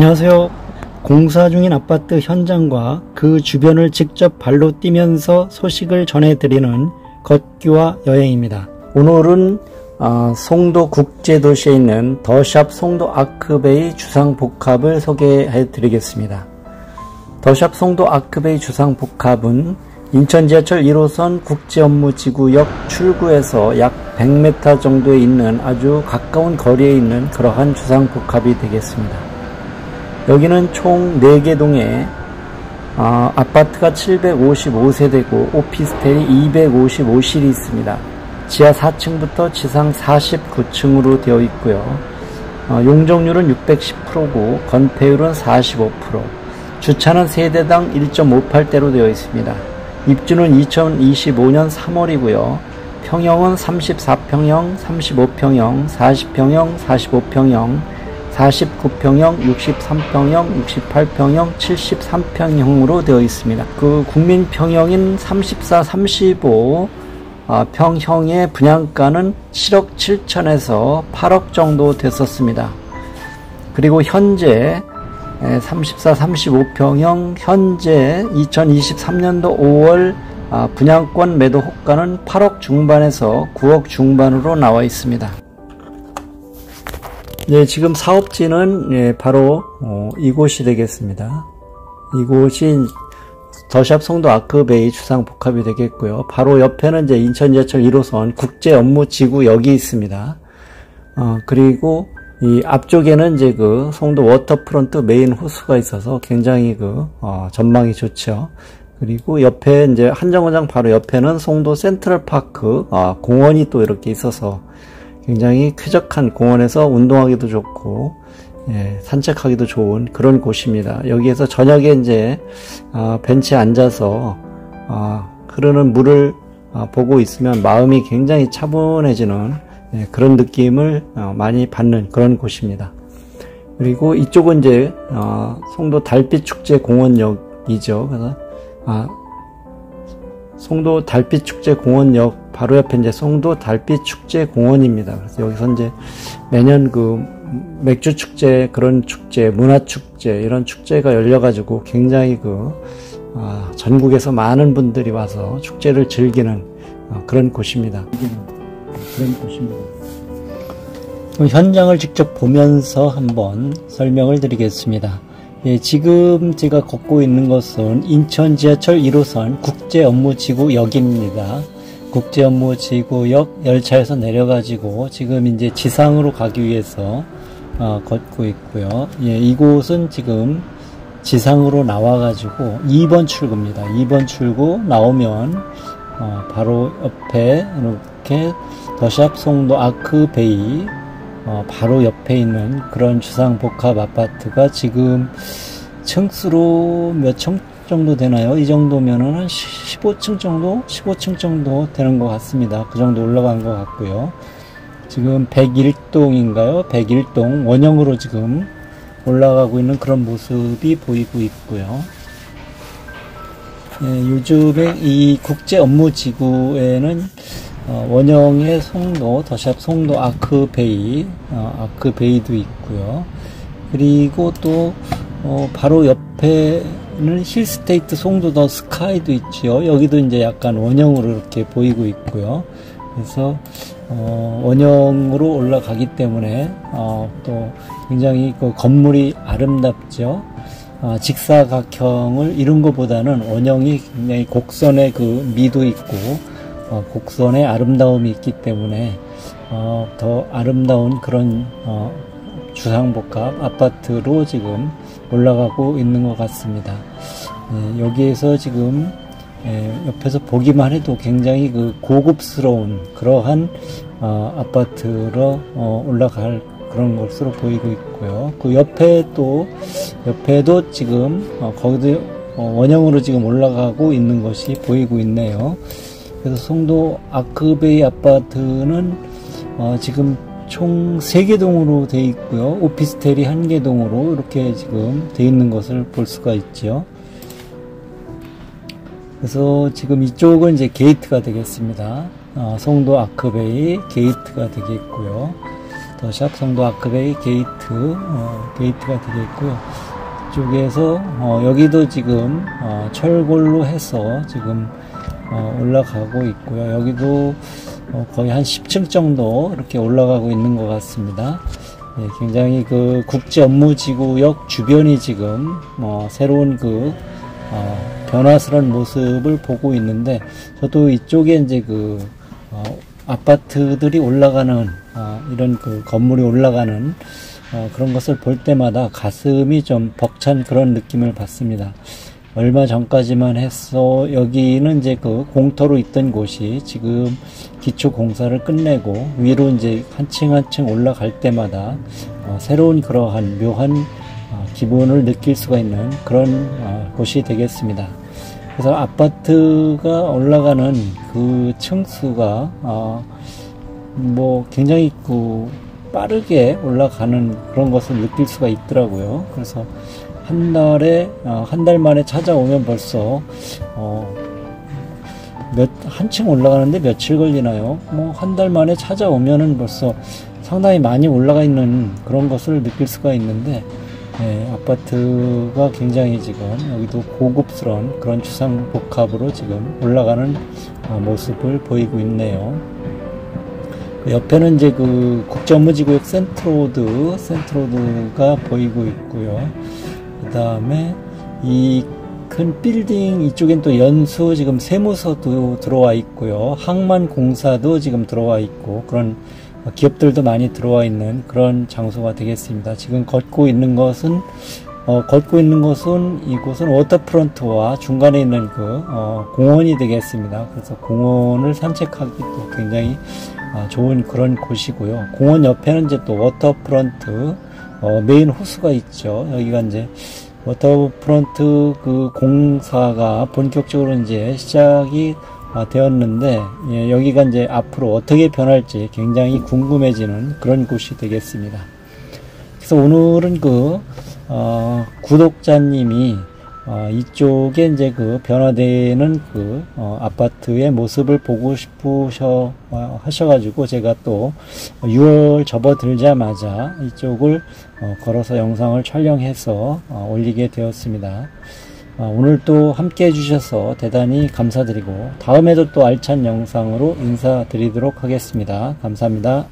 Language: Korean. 안녕하세요. 공사 중인 아파트 현장과 그 주변을 직접 발로 뛰면서 소식을 전해드리는 걷기와 여행입니다. 오늘은 송도 국제도시에 있는 더샵 송도 아크베이 주상복합을 소개해 드리겠습니다. 더샵 송도 아크베이 주상복합은 인천지하철 1호선 국제업무지구역 출구에서 약 100m 정도에 있는 아주 가까운 거리에 있는 그러한 주상복합이 되겠습니다. 여기는 총 4개 동에 아파트가 755세대고 오피스텔이 255실이 있습니다. 지하 4층부터 지상 49층으로 되어 있고요. 용적률은 610%고 건폐율은 45%, 주차는 세대당 1.58대로 되어 있습니다. 입주는 2025년 3월이고요. 평형은 34평형, 35평형, 40평형, 45평형, 49평형, 63평형, 68평형, 73평형으로 되어 있습니다. 그 국민평형인 34, 35 평형의 분양가는 7억 7천에서 8억 정도 됐었습니다. 그리고 현재 34, 35평형 현재 2023년도 5월 분양권 매도 호가는 8억 중반에서 9억 중반으로 나와 있습니다. 네, 지금 사업지는 바로 이곳이 되겠습니다. 이곳이 더샵 송도 아크베이 주상복합이 되겠고요. 바로 옆에는 이제 인천지하철 1호선 국제업무지구역이 있습니다. 그리고 이 앞쪽에는 이제 그 송도 워터프론트 메인 호수가 있어서 굉장히 전망이 좋죠. 그리고 옆에 이제 한정거장 바로 옆에는 송도 센트럴파크 공원이 또 이렇게 있어서 굉장히 쾌적한 공원에서 운동하기도 좋고 산책하기도 좋은 그런 곳입니다. 여기에서 저녁에 이제 벤치에 앉아서 흐르는 물을 보고 있으면 마음이 굉장히 차분해지는 그런 느낌을 많이 받는 그런 곳입니다. 그리고 이쪽은 이제 송도 달빛축제공원역이죠. 그래서 송도 달빛축제공원역 바로 옆에 이제 송도 달빛축제공원입니다. 그래서 여기서 이제 매년 그 맥주 축제, 그런 축제, 문화 축제, 이런 축제가 열려가지고 굉장히 전국에서 많은 분들이 와서 축제를 즐기는 그런 곳입니다. 현장을 직접 보면서 한번 설명을 드리겠습니다. 예, 지금 제가 걷고 있는 것은 인천 지하철 1호선 국제업무지구역입니다. 국제업무지구역 열차에서 내려가지고 지금 이제 지상으로 가기 위해서 걷고 있고요. 예, 이곳은 지금 지상으로 나와가지고 2번 출구입니다. 2번 출구 나오면 바로 옆에 이렇게 더샵 송도 아크베이 바로 옆에 있는 그런 주상복합 아파트가 지금 층수로 몇 층 정도 되나요? 이 정도면은 한 15층 정도 되는 것 같습니다. 그 정도 올라간 것 같고요. 지금 101동인가요? 101동 원형으로 지금 올라가고 있는 그런 모습이 보이고 있고요. 예, 요즘에 이 국제업무지구에는 원형의 송도, 더샵 송도 아크베이, 아크베이도 있고요. 그리고 또 바로 옆에는 힐스테이트 송도 더 스카이도 있죠. 여기도 이제 약간 원형으로 이렇게 보이고 있고요. 그래서 원형으로 올라가기 때문에 또 굉장히 그 건물이 아름답죠. 직사각형을 이룬 것보다는 원형이 굉장히 곡선의 그 미도 있고 곡선의 아름다움이 있기 때문에 더 아름다운 그런 주상복합 아파트로 지금 올라가고 있는 것 같습니다. 여기에서 지금 옆에서 보기만 해도 굉장히 고급스러운 그러한 아파트로 올라갈 그런 것으로 보이고 있고요. 그 옆에도 지금 거기도 원형으로 지금 올라가고 있는 것이 보이고 있네요. 그래서 송도 아크베이 아파트는 지금 총 3개 동으로 되어 있고요. 오피스텔이 1개 동으로 이렇게 지금 되어 있는 것을 볼 수가 있죠. 그래서 지금 이쪽은 이제 게이트가 되겠습니다. 송도 아크베이 게이트가 되겠고요. 더샵 송도 아크베이 게이트가 되어 있고요. 이쪽에서 여기도 지금 철골로 해서 지금 올라가고 있고요. 여기도 거의 한 10층 정도 이렇게 올라가고 있는 것 같습니다. 예, 굉장히 그 국제업무지구역 주변이 지금 새로운 그 변화스러운 모습을 보고 있는데, 저도 이쪽에 이제 그 아파트들이 올라가는 이런 그 건물이 올라가는 그런 것을 볼 때마다 가슴이 좀 벅찬 그런 느낌을 받습니다. 얼마 전까지만 해서 여기는 이제 그 공터로 있던 곳이 지금 기초 공사를 끝내고 위로 이제 한층 한층 올라갈 때마다 새로운 그러한 묘한 기분을 느낄 수가 있는 그런 곳이 되겠습니다. 그래서 아파트가 올라가는 그 층수가 뭐 굉장히 그 빠르게 올라가는 그런 것을 느낄 수가 있더라고요. 그래서 한 달 만에 찾아오면 벌써 한층 올라가는데 며칠 걸리나요? 뭐 한 달 만에 찾아오면은 벌써 상당히 많이 올라가 있는 그런 것을 느낄 수가 있는데, 예, 아파트가 굉장히 지금 여기도 고급스러운 그런 주상복합으로 지금 올라가는 모습을 보이고 있네요. 그 옆에는 이제 그 국제업무지구역 센트로드가 보이고 있고요. 그 다음에 이 큰 빌딩 이쪽엔 또 연수 지금 세무서도 들어와 있고요. 항만 공사도 지금 들어와 있고, 그런 기업들도 많이 들어와 있는 그런 장소가 되겠습니다. 지금 걷고 있는 것은 이곳은 워터프론트와 중간에 있는 그 공원이 되겠습니다. 그래서 공원을 산책하기도 굉장히 좋은 그런 곳이고요. 공원 옆에는 이제 또 워터프론트 메인 호수가 있죠. 여기가 이제 워터프론트 그 공사가 본격적으로 이제 시작이 되었는데, 예, 여기가 이제 앞으로 어떻게 변할지 굉장히 궁금해지는 그런 곳이 되겠습니다. 그래서 오늘은 그 구독자님이 이쪽에 이제 그 변화되는 그 아파트의 모습을 보고 싶으셔 하셔가지고 제가 또 6월 접어들자마자 이쪽을 걸어서 영상을 촬영해서 올리게 되었습니다. 오늘 또 함께 해주셔서 대단히 감사드리고, 다음에도 또 알찬 영상으로 인사드리도록 하겠습니다. 감사합니다.